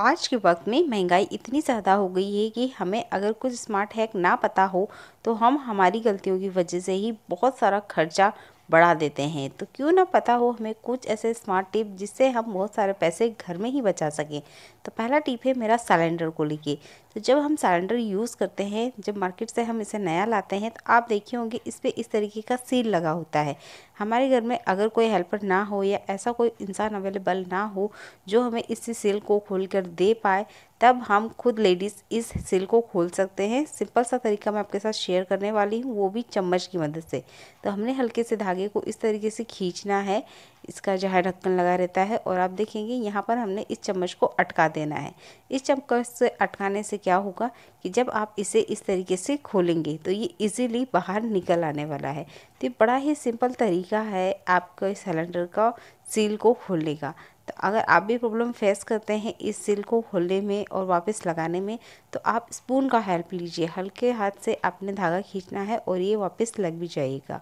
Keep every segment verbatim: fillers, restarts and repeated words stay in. आज के वक्त में महंगाई इतनी ज़्यादा हो गई है कि हमें अगर कुछ स्मार्ट हैक ना पता हो तो हम हमारी गलतियों की वजह से ही बहुत सारा खर्चा बढ़ा देते हैं। तो क्यों ना पता हो हमें कुछ ऐसे स्मार्ट टिप जिससे हम बहुत सारे पैसे घर में ही बचा सकें। तो पहला टिप है मेरा सिलेंडर को लेके। तो जब हम सिलेंडर यूज़ करते हैं, जब मार्केट से हम इसे नया लाते हैं, तो आप देखे होंगे इस पर इस तरीके का सील लगा होता है। हमारे घर में अगर कोई हेल्पर ना हो या ऐसा कोई इंसान अवेलेबल ना हो जो हमें इस सील को खोल कर दे पाए, तब हम खुद लेडीज़ इस सील को खोल सकते हैं। सिंपल सा तरीका मैं आपके साथ शेयर करने वाली हूँ, वो भी चम्मच की मदद से। तो हमने हल्के से धागे को इस तरीके से खींचना है, इसका जो है ढक्कन लगा रहता है, और आप देखेंगे यहाँ पर हमने इस चम्मच को अटका देना है। इस चम्मच से अटकाने से क्या होगा कि जब आप इसे इस तरीके से खोलेंगे तो ये इजीली बाहर निकल आने वाला है। तो ये बड़ा ही सिंपल तरीका है आपके सिलेंडर का सील को खोलने का। तो अगर आप भी प्रॉब्लम फेस करते हैं इस सील को खोलने में और वापस लगाने में, तो आप स्पून का हेल्प लीजिए। हल्के हाथ से आपने धागा खींचना है और ये वापस लग भी जाएगा।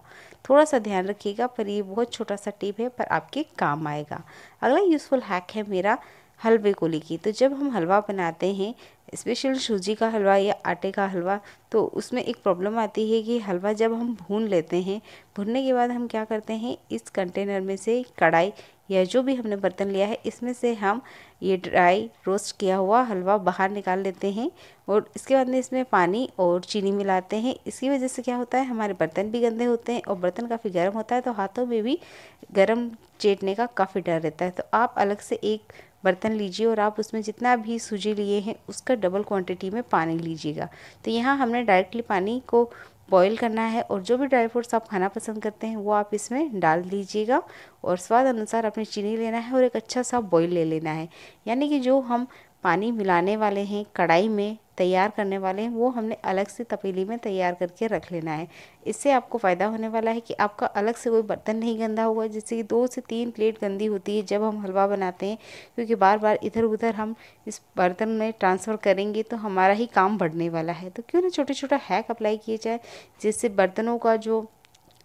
थोड़ा सा ध्यान रखिएगा, पर ये बहुत छोटा सा टिप है पर आपके काम आएगा। अगला यूज़फुल हैक है मेरा हलवे को लेके। तो जब हम हलवा बनाते हैं, स्पेशल सूजी का हलवा या आटे का हलवा, तो उसमें एक प्रॉब्लम आती है कि हलवा जब हम भून लेते हैं, भूनने के बाद हम क्या करते हैं, इस कंटेनर में से कढ़ाई या जो भी हमने बर्तन लिया है इसमें से हम ये ड्राई रोस्ट किया हुआ हलवा बाहर निकाल लेते हैं और इसके बाद में इसमें पानी और चीनी मिलाते हैं। इसकी वजह से क्या होता है, हमारे बर्तन भी गंदे होते हैं और बर्तन काफ़ी गर्म होता है, तो हाथों में भी गर्म चेटने का काफ़ी डर रहता है। तो आप अलग से एक बर्तन लीजिए और आप उसमें जितना भी सूजी लिए हैं उसका डबल क्वांटिटी में पानी लीजिएगा। तो यहाँ हमने डायरेक्टली पानी को बॉईल करना है और जो भी ड्राई फ्रूट्स आप खाना पसंद करते हैं वो आप इसमें डाल दीजिएगा और स्वाद अनुसार अपनी चीनी लेना है और एक अच्छा सा बॉईल ले लेना है। यानी कि जो हम पानी मिलाने वाले हैं कढ़ाई में तैयार करने वाले हैं वो हमने अलग से तपेली में तैयार करके रख लेना है। इससे आपको फ़ायदा होने वाला है कि आपका अलग से कोई बर्तन नहीं गंदा होगा, जिससे कि दो से तीन प्लेट गंदी होती है जब हम हलवा बनाते हैं, क्योंकि बार बार इधर उधर हम इस बर्तन में ट्रांसफ़र करेंगे तो हमारा ही काम बढ़ने वाला है। तो क्यों ना छोटे छोटे हैक अप्लाई किए जाए, जिससे बर्तनों का जो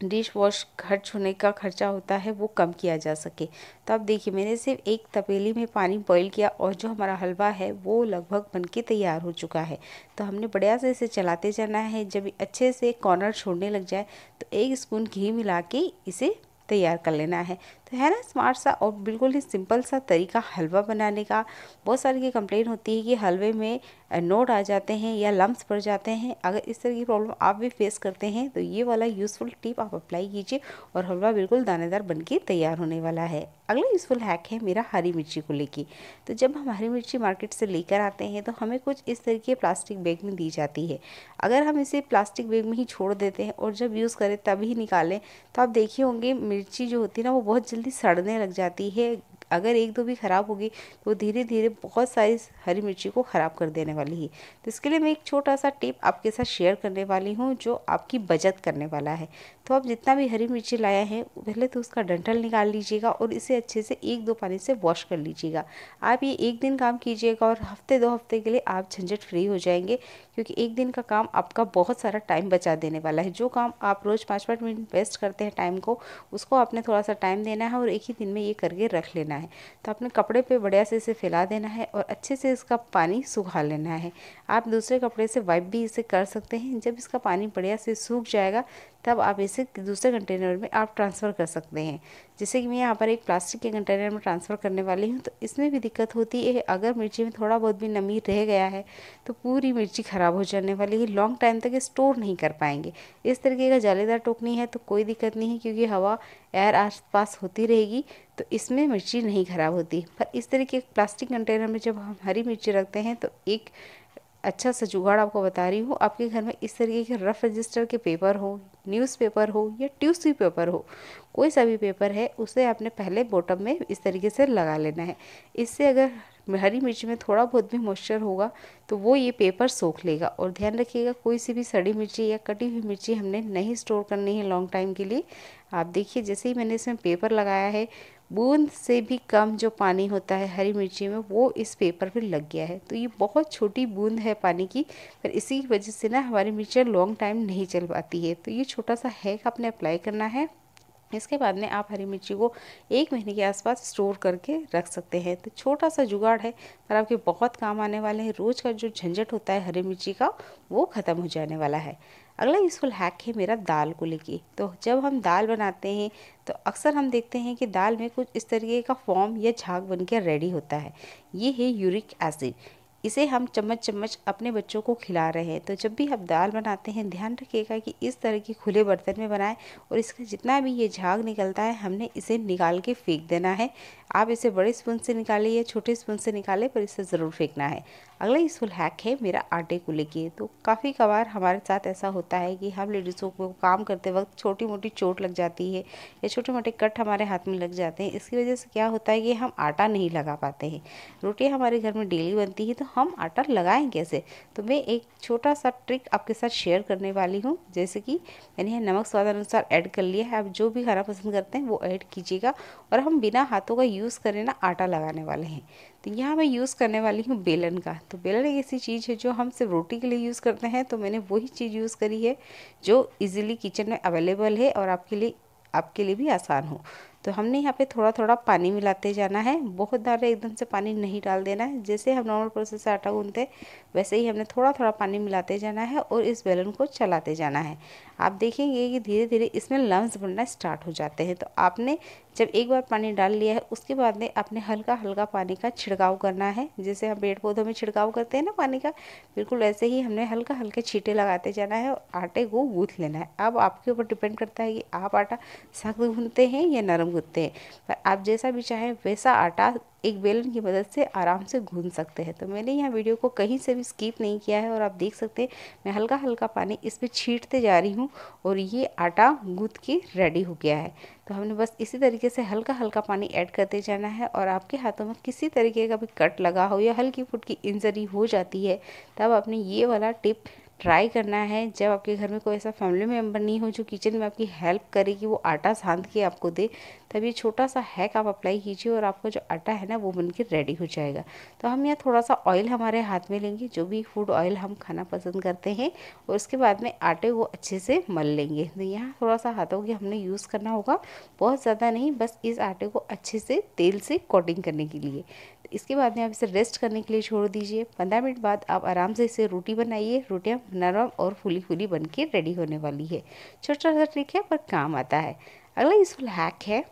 डिश वॉश खर्च होने का खर्चा होता है वो कम किया जा सके। तो आप देखिए, मैंने सिर्फ एक तपेली में पानी बॉईल किया और जो हमारा हलवा है वो लगभग बनके तैयार हो चुका है। तो हमने बढ़िया से इसे चलाते जाना है। जब अच्छे से कॉर्नर छोड़ने लग जाए तो एक स्पून घी मिला के इसे तैयार कर लेना है। तो है ना स्मार्ट सा और बिल्कुल ही सिंपल सा तरीका हलवा बनाने का। बहुत सारी की कंप्लेन होती है कि हलवे में नोट आ जाते हैं या लम्स पड़ जाते हैं। अगर इस तरह की प्रॉब्लम आप भी फेस करते हैं तो ये वाला यूज़फुल टिप आप अप्लाई कीजिए और हलवा बिल्कुल दानेदार बनके तैयार होने वाला है। अगला यूज़फुल हैक है मेरा हरी मिर्ची को लेके। तो जब हम हरी मिर्ची मार्केट से लेकर आते हैं तो हमें कुछ इस तरह के प्लास्टिक बैग में दी जाती है। अगर हम इसे प्लास्टिक बैग में ही छोड़ देते हैं और जब यूज़ करें तभी निकालें, तो आप देखे होंगे मिर्ची जो होती है ना वो बहुत जल्दी सड़ने लग जाती है। अगर एक दो भी ख़राब होगी तो धीरे धीरे बहुत सारी हरी मिर्ची को ख़राब कर देने वाली है। तो इसके लिए मैं एक छोटा सा टिप आपके साथ शेयर करने वाली हूँ जो आपकी बचत करने वाला है। तो आप जितना भी हरी मिर्ची लाया है पहले तो उसका डंठल निकाल लीजिएगा और इसे अच्छे से एक दो पानी से वॉश कर लीजिएगा। आप ये एक दिन काम कीजिएगा और हफ्ते दो हफ्ते के लिए आप झंझट फ्री हो जाएंगे, क्योंकि एक दिन का काम आपका बहुत सारा टाइम बचा देने वाला है। जो काम आप रोज़ पाँच पाँच मिनट वेस्ट करते हैं टाइम को, उसको आपने थोड़ा सा टाइम देना है और एक ही दिन में ये करके रख लेना है। तो आपने कपड़े पे बढ़िया से इसे फैला देना है और अच्छे से इसका पानी सुखा लेना है। आप दूसरे कपड़े से वाइप भी इसे कर सकते हैं। जब इसका पानी बढ़िया से सूख जाएगा तब आप इसे दूसरे कंटेनर में आप ट्रांसफ़र कर सकते हैं। जैसे कि मैं यहाँ पर एक प्लास्टिक के कंटेनर में ट्रांसफ़र करने वाली हूँ। तो इसमें भी दिक्कत होती है, अगर मिर्ची में थोड़ा बहुत भी नमी रह गया है तो पूरी मिर्ची ख़राब हो जाने वाली है, लॉन्ग टाइम तक स्टोर नहीं कर पाएंगे। इस तरीके का जालीदार टोकनी है तो कोई दिक्कत नहीं है, क्योंकि हवा एयर आस पास होती रहेगी तो इसमें मिर्ची नहीं ख़राब होती। पर इस तरीके के प्लास्टिक कंटेनर में जब हम हरी मिर्ची रखते हैं तो एक अच्छा सा जुगाड़ आपको बता रही हूँ। आपके घर में इस तरीके के रफ रजिस्टर के पेपर हो, न्यूज़पेपर हो या टिश्यू पेपर हो, कोई सा भी पेपर है उसे आपने पहले बॉटम में इस तरीके से लगा लेना है। इससे अगर हरी मिर्ची में थोड़ा बहुत भी मॉइस्चर होगा तो वो ये पेपर सोख लेगा। और ध्यान रखिएगा, कोई सी भी सड़ी मिर्ची या कटी हुई मिर्ची हमने नहीं स्टोर करनी है लॉन्ग टाइम के लिए। आप देखिए, जैसे ही मैंने इसमें पेपर लगाया है, बूंद से भी कम जो पानी होता है हरी मिर्ची में वो इस पेपर पर लग गया है। तो ये बहुत छोटी बूंद है पानी की, पर इसी की वजह से ना हमारी मिर्ची लॉन्ग टाइम नहीं चल पाती है। तो ये छोटा सा हैक आपने अप्लाई करना है। इसके बाद में आप हरी मिर्ची को एक महीने के आसपास स्टोर करके रख सकते हैं। तो छोटा सा जुगाड़ है पर आपके बहुत काम आने वाले हैं। रोज़ का जो झंझट होता है हरी मिर्ची का वो ख़त्म हो जाने वाला है। अगला यूज़फुल हैक है मेरा दाल को लेके। तो जब हम दाल बनाते हैं तो अक्सर हम देखते हैं कि दाल में कुछ इस तरीके का फॉर्म या झाग बनकर रेडी होता है, ये है यूरिक एसिड। इसे हम चम्मच चम्मच अपने बच्चों को खिला रहे हैं। तो जब भी आप दाल बनाते हैं ध्यान रखिएगा कि इस तरह के खुले बर्तन में बनाएं और इसका जितना भी ये झाग निकलता है हमने इसे निकाल के फेंक देना है। आप इसे बड़े स्पून से निकालें या छोटे स्पून से निकालें पर इसे ज़रूर फेंकना है। अगला यूज़फुल हैक है मेरा आटे को लेके। तो काफ़ी कबार हमारे साथ ऐसा होता है कि हम लेडीज़ों को काम करते वक्त छोटी मोटी चोट लग जाती है या छोटे मोटे कट हमारे हाथ में लग जाते हैं। इसकी वजह से क्या होता है कि हम आटा नहीं लगा पाते हैं। रोटियाँ हमारे घर में डेली बनती है तो हम आटा लगाएं कैसे? तो मैं एक छोटा सा ट्रिक आपके साथ शेयर करने वाली हूँ। जैसे कि मैंने यहाँ नमक स्वाद अनुसार ऐड कर लिया है। आप जो भी खाना पसंद करते हैं वो ऐड कीजिएगा। और हम बिना हाथों का यूज़ करें ना आटा लगाने वाले हैं। तो यहाँ मैं यूज़ करने वाली हूँ बेलन का। तो बेलन एक ऐसी चीज़ है जो हम सिर्फ रोटी के लिए यूज़ करते हैं। तो मैंने वही चीज़ यूज़ करी है जो ईजिली किचन में अवेलेबल है और आपके लिए आपके लिए भी आसान हो। तो हमने यहाँ पे थोड़ा थोड़ा पानी मिलाते जाना है। बहुत ज़्यादा एकदम से पानी नहीं डाल देना है। जैसे हम नॉर्मल प्रोसेस से आटा गूंथते वैसे ही हमने थोड़ा थोड़ा पानी मिलाते जाना है और इस बेलन को चलाते जाना है। आप देखेंगे कि धीरे धीरे इसमें लम्स बनना स्टार्ट हो जाते हैं। तो आपने जब एक बार पानी डाल लिया है उसके बाद में आपने हल्का हल्का पानी का छिड़काव करना है। जैसे हम पेड़ पौधों में छिड़काव करते हैं ना पानी का, बिल्कुल वैसे ही हमने हल्का हल्के छींटे लगाते जाना है और आटे को गूँथ लेना है। अब आपके ऊपर डिपेंड करता है कि आप आटा सख्त गूँथते हैं या नरम गूँथते हैं। पर आप जैसा भी चाहें वैसा आटा एक बेलन की मदद से आराम से गूंथ सकते हैं। तो मैंने यहाँ वीडियो को कहीं से भी स्किप नहीं किया है और आप देख सकते हैं मैं हल्का हल्का पानी इस पर छींटते जा रही हूँ और ये आटा गूंथ के रेडी हो गया है। तो हमने बस इसी तरीके से हल्का हल्का पानी ऐड करते जाना है। और आपके हाथों में किसी तरीके का भी कट लगा हो या हल्की फुल्की इंजरी हो जाती है तब आपने ये वाला टिप ट्राई करना है। जब आपके घर में कोई ऐसा फैमिली मेम्बर नहीं हो जो किचन में आपकी हेल्प करे कि वो आटा छांद के आपको दे, तब ये छोटा सा हैक आप अप्लाई कीजिए और आपका जो आटा है ना वो बनकर रेडी हो जाएगा। तो हम यहाँ थोड़ा सा ऑयल हमारे हाथ में लेंगे, जो भी फूड ऑयल हम खाना पसंद करते हैं, और उसके बाद में आटे को अच्छे से मल लेंगे। तो यहाँ थोड़ा सा हाथों की हमने यूज़ करना होगा, बहुत ज़्यादा नहीं, बस इस आटे को अच्छे से तेल से कोटिंग करने के लिए। इसके बाद में आप इसे रेस्ट करने के लिए छोड़ दीजिए। पंद्रह मिनट बाद आप आराम से इसे रोटी बनाइए। रोटियां नरम और फूली फूली बनके रेडी होने वाली है। छोटा सा ट्रिक है पर काम आता है। अगला यूज़फुल हैक है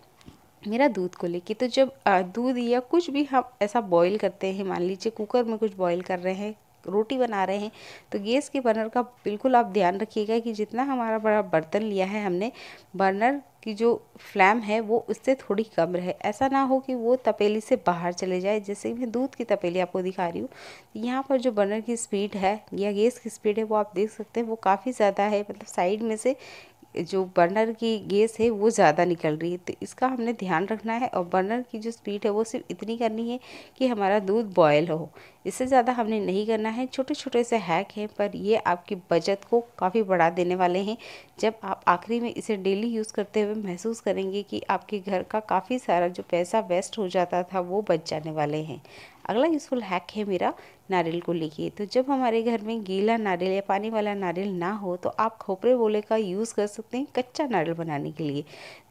मेरा दूध को लेके। तो जब दूध या कुछ भी हम ऐसा बॉईल करते हैं, मान लीजिए कुकर में कुछ बॉईल कर रहे हैं, रोटी बना रहे हैं, तो गैस के बर्नर का बिल्कुल आप ध्यान रखिएगा कि जितना हमारा बड़ा बर्तन लिया है हमने, बर्नर कि जो फ्लेम है वो उससे थोड़ी कम रहे। ऐसा ना हो कि वो तपेली से बाहर चले जाए। जैसे मैं दूध की तपेली आपको दिखा रही हूँ, यहाँ पर जो बर्नर की स्पीड है या गैस की स्पीड है वो आप देख सकते हैं वो काफ़ी ज़्यादा है। मतलब साइड में से जो बर्नर की गैस है वो ज़्यादा निकल रही है। तो इसका हमने ध्यान रखना है और बर्नर की जो स्पीड है वो सिर्फ इतनी करनी है कि हमारा दूध बॉयल हो, इससे ज़्यादा हमने नहीं करना है। छोटे छोटे से हैक हैं पर ये आपकी बचत को काफ़ी बढ़ा देने वाले हैं। जब आप आखिरी में इसे डेली यूज़ करते हुए महसूस करेंगे कि आपके घर का काफ़ी सारा जो पैसा वेस्ट हो जाता था वो बच जाने वाले हैं। अगला यूज़फुल हैक है मेरा नारियल को लेके। तो जब हमारे घर में गीला नारियल या पानी वाला नारियल ना हो तो आप खोपरे बोले का यूज़ कर सकते हैं कच्चा नारियल बनाने के लिए।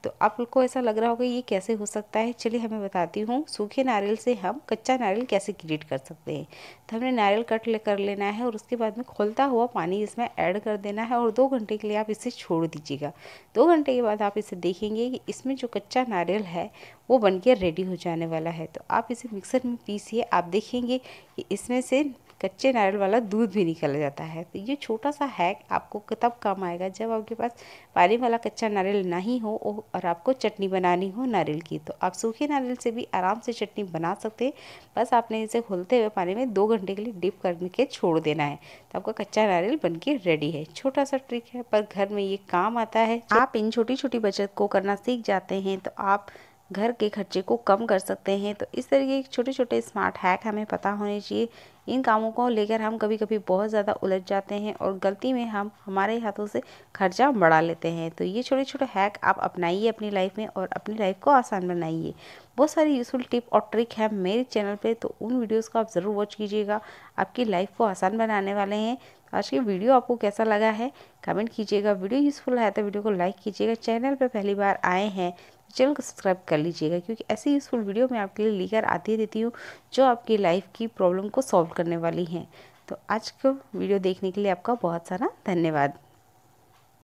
तो आपको ऐसा लग रहा होगा ये कैसे हो सकता है, चलिए हमें बताती हूँ। सूखे नारियल से हम कच्चा नारियल कैसे क्रिएट कर सकते हैं। तो हमने नारियल कट ले कर लेना है और उसके बाद में खौलता हुआ पानी इसमें ऐड कर देना है और दो घंटे के लिए आप इसे छोड़ दीजिएगा। दो घंटे के बाद आप इसे देखेंगे कि इसमें जो कच्चा नारियल है वो बनके रेडी हो जाने वाला है। तो आप इसे मिक्सर में पीसिए, आप देखेंगे कि इसमें से कच्चे नारियल वाला दूध भी निकल जाता है। तो ये छोटा सा हैक आपको तब काम आएगा जब आपके पास पानी वाला कच्चा नारियल नहीं हो और आपको चटनी बनानी हो नारियल की। तो आप सूखे नारियल से भी आराम से चटनी बना सकते हैं। बस आपने इसे खोलते हुए पानी में दो घंटे के लिए डिप करके छोड़ देना है। तो आपका कच्चा नारियल बन के रेडी है। छोटा सा ट्रिक है पर घर में ये काम आता है। आप इन छोटी छोटी बचत को करना सीख जाते हैं तो आप घर के खर्चे को कम कर सकते हैं। तो इस तरीके के छोटे छोटे स्मार्ट हैक हमें पता होने चाहिए। इन कामों को लेकर हम कभी कभी बहुत ज़्यादा उलझ जाते हैं और गलती में हम हमारे हाथों से खर्चा बढ़ा लेते हैं। तो ये छोटे छोटे हैक आप अपनाइए अपनी लाइफ में और अपनी लाइफ को आसान बनाइए। बहुत सारी यूज़फुल टिप और ट्रिक है मेरे चैनल पे, तो उन वीडियोस को आप ज़रूर वॉच कीजिएगा, आपकी लाइफ को आसान बनाने वाले हैं। तो आज की वीडियो आपको कैसा लगा है कमेंट कीजिएगा। वीडियो यूज़फुल है तो वीडियो को लाइक कीजिएगा। चैनल पे पहली बार आए हैं तो चैनल को सब्सक्राइब कर लीजिएगा, क्योंकि ऐसी यूज़फुल वीडियो मैं आपके लिए लेकर आती रहती हूँ जो आपकी लाइफ की प्रॉब्लम को सॉल्व करने वाली हैं। तो आज का वीडियो देखने के लिए आपका बहुत सारा धन्यवाद।